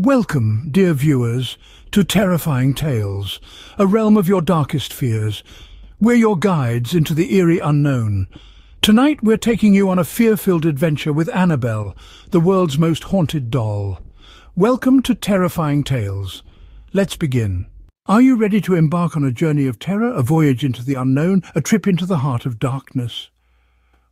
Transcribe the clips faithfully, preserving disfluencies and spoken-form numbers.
Welcome, dear viewers, to Terrifying Tales, a realm of your darkest fears. We're your guides into the eerie unknown. Tonight we're taking you on a fear-filled adventure with Annabelle, the world's most haunted doll. Welcome to Terrifying Tales. Let's begin. Are you ready to embark on a journey of terror, a voyage into the unknown, a trip into the heart of darkness?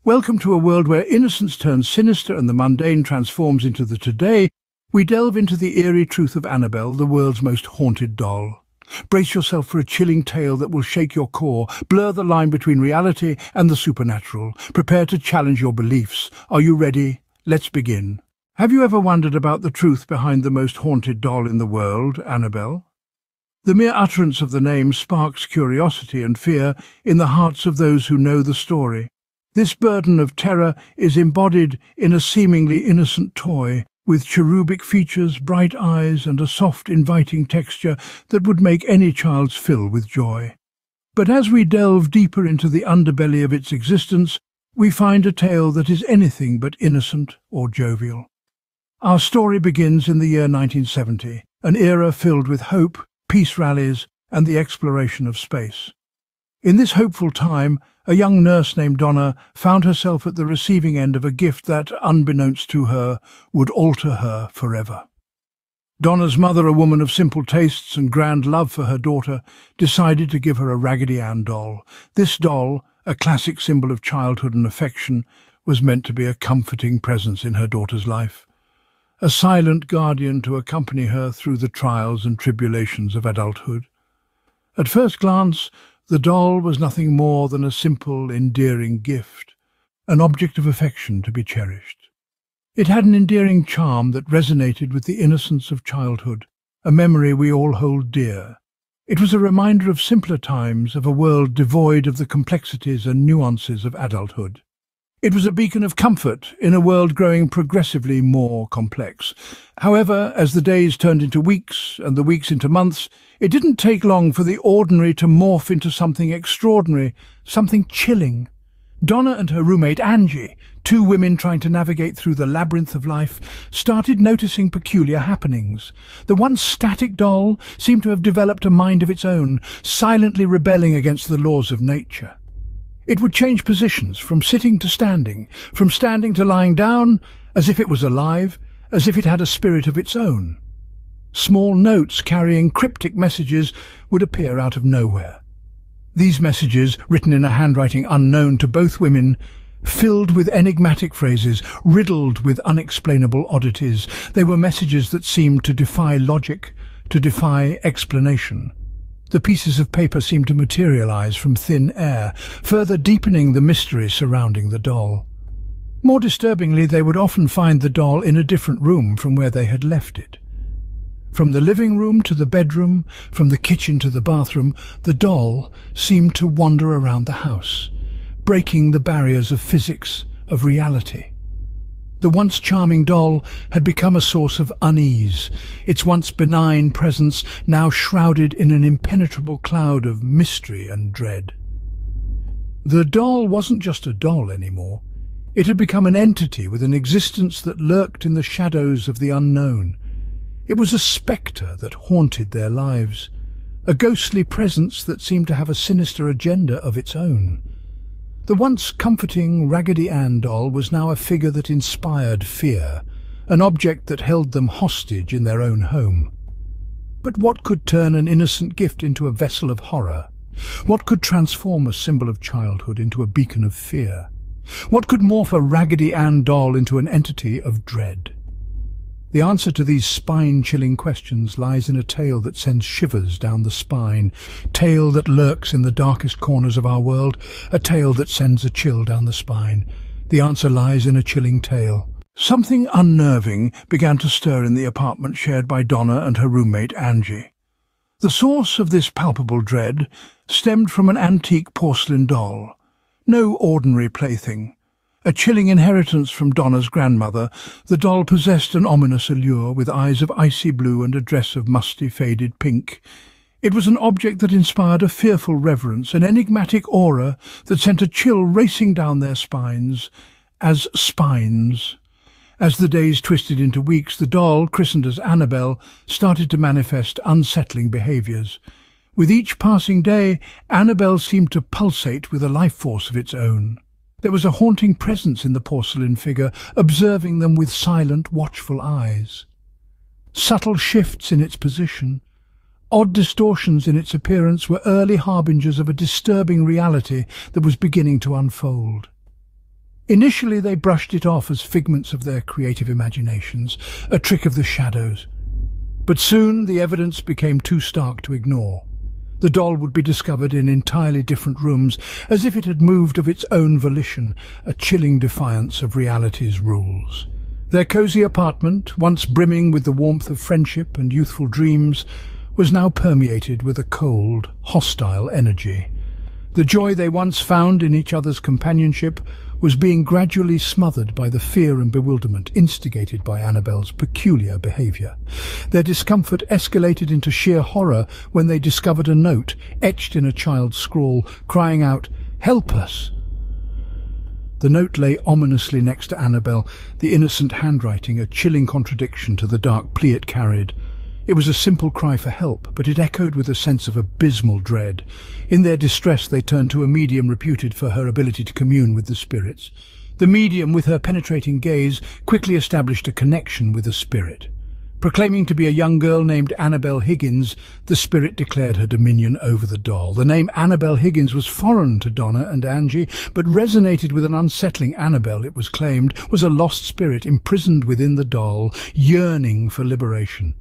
Welcome to a world where innocence turns sinister and the mundane transforms into the today. We delve into the eerie truth of Annabelle, the world's most haunted doll. Brace yourself for a chilling tale that will shake your core, blur the line between reality and the supernatural. Prepare to challenge your beliefs. Are you ready? Let's begin. Have you ever wondered about the truth behind the most haunted doll in the world, Annabelle? The mere utterance of the name sparks curiosity and fear in the hearts of those who know the story. This burden of terror is embodied in a seemingly innocent toy, with cherubic features, bright eyes, and a soft, inviting texture that would make any child's fill with joy. But as we delve deeper into the underbelly of its existence, we find a tale that is anything but innocent or jovial. Our story begins in the year nineteen seventy, an era filled with hope, peace rallies, and the exploration of space. In this hopeful time, a young nurse named Donna found herself at the receiving end of a gift that, unbeknownst to her, would alter her forever. Donna's mother, a woman of simple tastes and grand love for her daughter, decided to give her a Raggedy Ann doll. This doll, a classic symbol of childhood and affection, was meant to be a comforting presence in her daughter's life, a silent guardian to accompany her through the trials and tribulations of adulthood. At first glance, the doll was nothing more than a simple, endearing gift, an object of affection to be cherished. It had an endearing charm that resonated with the innocence of childhood, a memory we all hold dear. It was a reminder of simpler times, of a world devoid of the complexities and nuances of adulthood. It was a beacon of comfort in a world growing progressively more complex. However, as the days turned into weeks and the weeks into months, it didn't take long for the ordinary to morph into something extraordinary, something chilling. Donna and her roommate Angie, two women trying to navigate through the labyrinth of life, started noticing peculiar happenings. The once static doll seemed to have developed a mind of its own, silently rebelling against the laws of nature. It would change positions, from sitting to standing, from standing to lying down, as if it was alive, as if it had a spirit of its own. Small notes carrying cryptic messages would appear out of nowhere. These messages, written in a handwriting unknown to both women, filled with enigmatic phrases, riddled with unexplainable oddities. They were messages that seemed to defy logic, to defy explanation. The pieces of paper seemed to materialize from thin air, further deepening the mystery surrounding the doll. More disturbingly, they would often find the doll in a different room from where they had left it. From the living room to the bedroom, from the kitchen to the bathroom, the doll seemed to wander around the house, breaking the barriers of physics, of reality. The once charming doll had become a source of unease, its once benign presence now shrouded in an impenetrable cloud of mystery and dread. The doll wasn't just a doll anymore. It had become an entity with an existence that lurked in the shadows of the unknown. It was a spectre that haunted their lives, a ghostly presence that seemed to have a sinister agenda of its own. The once comforting Raggedy Ann doll was now a figure that inspired fear, an object that held them hostage in their own home. But what could turn an innocent gift into a vessel of horror? What could transform a symbol of childhood into a beacon of fear? What could morph a Raggedy Ann doll into an entity of dread? The answer to these spine-chilling questions lies in a tale that sends shivers down the spine, a tale that lurks in the darkest corners of our world, a tale that sends a chill down the spine. The answer lies in a chilling tale. Something unnerving began to stir in the apartment shared by Donna and her roommate Angie. The source of this palpable dread stemmed from an antique porcelain doll, no ordinary plaything. A chilling inheritance from Donna's grandmother, the doll possessed an ominous allure with eyes of icy blue and a dress of musty, faded pink. It was an object that inspired a fearful reverence, an enigmatic aura that sent a chill racing down their spines as spines. As the days twisted into weeks, the doll, christened as Annabelle, started to manifest unsettling behaviours. With each passing day, Annabelle seemed to pulsate with a life force of its own. There was a haunting presence in the porcelain figure, observing them with silent, watchful eyes. Subtle shifts in its position, odd distortions in its appearance were early harbingers of a disturbing reality that was beginning to unfold. Initially, they brushed it off as figments of their creative imaginations, a trick of the shadows. But soon, the evidence became too stark to ignore. The doll would be discovered in entirely different rooms, as if it had moved of its own volition, a chilling defiance of reality's rules. Their cosy apartment, once brimming with the warmth of friendship and youthful dreams, was now permeated with a cold, hostile energy. The joy they once found in each other's companionship was being gradually smothered by the fear and bewilderment instigated by Annabelle's peculiar behaviour. Their discomfort escalated into sheer horror when they discovered a note etched in a child's scrawl, crying out, "Help us!" The note lay ominously next to Annabelle, the innocent handwriting a chilling contradiction to the dark plea it carried. It was a simple cry for help, but it echoed with a sense of abysmal dread. In their distress, they turned to a medium reputed for her ability to commune with the spirits. The medium, with her penetrating gaze, quickly established a connection with the spirit. Proclaiming to be a young girl named Annabelle Higgins, the spirit declared her dominion over the doll. The name Annabelle Higgins was foreign to Donna and Angie, but resonated with an unsettling Annabelle, it was claimed, was a lost spirit imprisoned within the doll, yearning for liberation.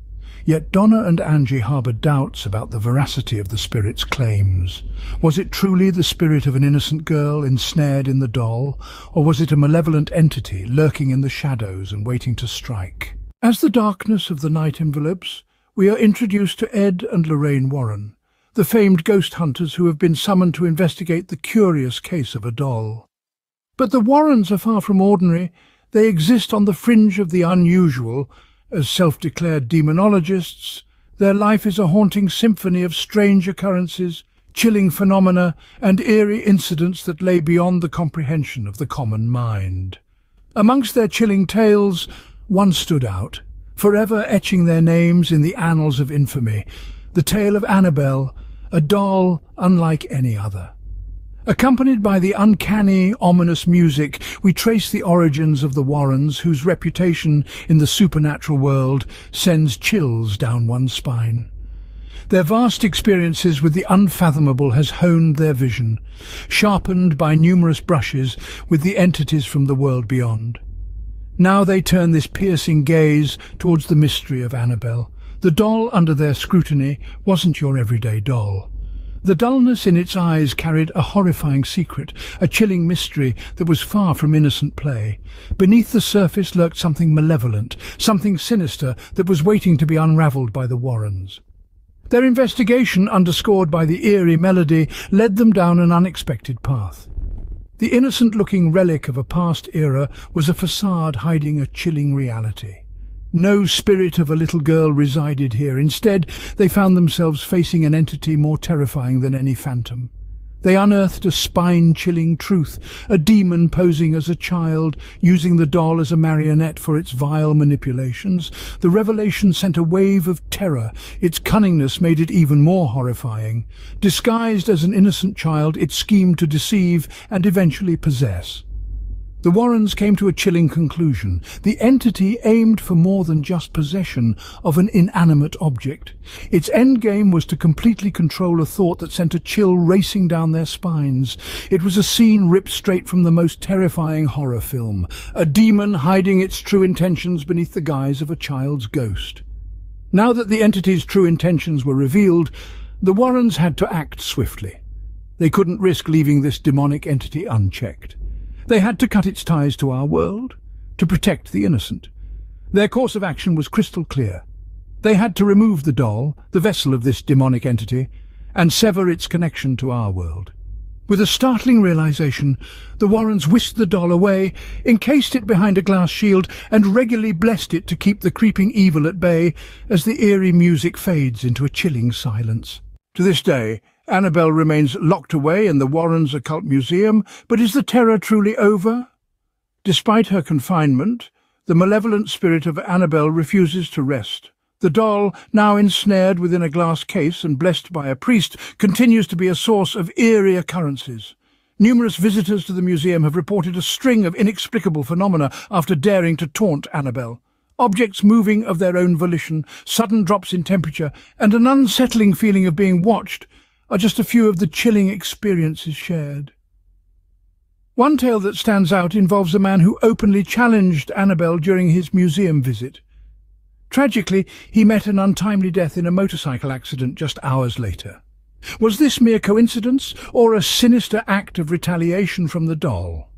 Yet Donna and Angie harboured doubts about the veracity of the spirit's claims. Was it truly the spirit of an innocent girl ensnared in the doll, or was it a malevolent entity lurking in the shadows and waiting to strike? As the darkness of the night envelopes, we are introduced to Ed and Lorraine Warren, the famed ghost hunters who have been summoned to investigate the curious case of a doll. But the Warrens are far from ordinary. They exist on the fringe of the unusual. As self-declared demonologists, their life is a haunting symphony of strange occurrences, chilling phenomena, and eerie incidents that lay beyond the comprehension of the common mind. Amongst their chilling tales, one stood out, forever etching their names in the annals of infamy, the tale of Annabelle, a doll unlike any other. Accompanied by the uncanny, ominous music, we trace the origins of the Warrens, whose reputation in the supernatural world sends chills down one's spine. Their vast experiences with the unfathomable has honed their vision, sharpened by numerous brushes with the entities from the world beyond. Now they turn this piercing gaze towards the mystery of Annabelle. The doll under their scrutiny wasn't your everyday doll. The dullness in its eyes carried a horrifying secret, a chilling mystery that was far from innocent play. Beneath the surface lurked something malevolent, something sinister that was waiting to be unravelled by the Warrens. Their investigation, underscored by the eerie melody, led them down an unexpected path. The innocent-looking relic of a past era was a facade hiding a chilling reality. No spirit of a little girl resided here. Instead, they found themselves facing an entity more terrifying than any phantom. They unearthed a spine-chilling truth, a demon posing as a child, using the doll as a marionette for its vile manipulations. The revelation sent a wave of terror. Its cunningness made it even more horrifying. Disguised as an innocent child, it schemed to deceive and eventually possess. The Warrens came to a chilling conclusion. The entity aimed for more than just possession of an inanimate object. Its endgame was to completely control a thought that sent a chill racing down their spines. It was a scene ripped straight from the most terrifying horror film, a demon hiding its true intentions beneath the guise of a child's ghost. Now that the entity's true intentions were revealed, the Warrens had to act swiftly. They couldn't risk leaving this demonic entity unchecked. They had to cut its ties to our world, to protect the innocent. Their course of action was crystal clear. They had to remove the doll, the vessel of this demonic entity, and sever its connection to our world. With a startling realization, the Warrens whisked the doll away, encased it behind a glass shield, and regularly blessed it to keep the creeping evil at bay as the eerie music fades into a chilling silence. To this day, Annabelle remains locked away in the Warren's Occult Museum, but is the terror truly over? Despite her confinement, the malevolent spirit of Annabelle refuses to rest. The doll, now ensnared within a glass case and blessed by a priest, continues to be a source of eerie occurrences. Numerous visitors to the museum have reported a string of inexplicable phenomena after daring to taunt Annabelle. Objects moving of their own volition, sudden drops in temperature, and an unsettling feeling of being watched are just a few of the chilling experiences shared. One tale that stands out involves a man who openly challenged Annabelle during his museum visit. Tragically, he met an untimely death in a motorcycle accident just hours later. Was this mere coincidence or a sinister act of retaliation from the doll?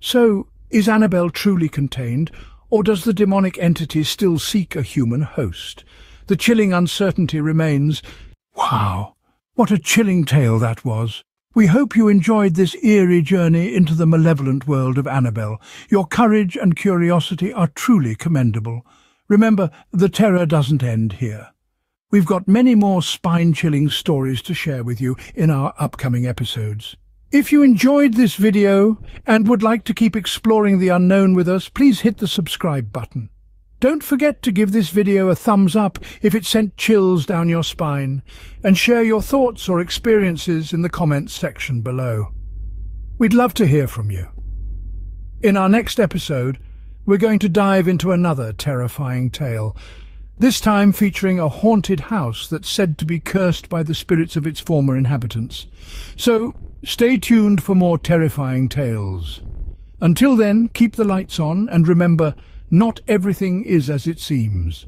So, is Annabelle truly contained, or does the demonic entity still seek a human host? The chilling uncertainty remains. Wow, what a chilling tale that was! We hope you enjoyed this eerie journey into the malevolent world of Annabelle. Your courage and curiosity are truly commendable. Remember, the terror doesn't end here. We've got many more spine-chilling stories to share with you in our upcoming episodes. If you enjoyed this video and would like to keep exploring the unknown with us, please hit the subscribe button. Don't forget to give this video a thumbs up if it sent chills down your spine, and share your thoughts or experiences in the comments section below. We'd love to hear from you. In our next episode, we're going to dive into another terrifying tale, this time featuring a haunted house that's said to be cursed by the spirits of its former inhabitants. So, stay tuned for more terrifying tales. Until then, keep the lights on and remember, not everything is as it seems.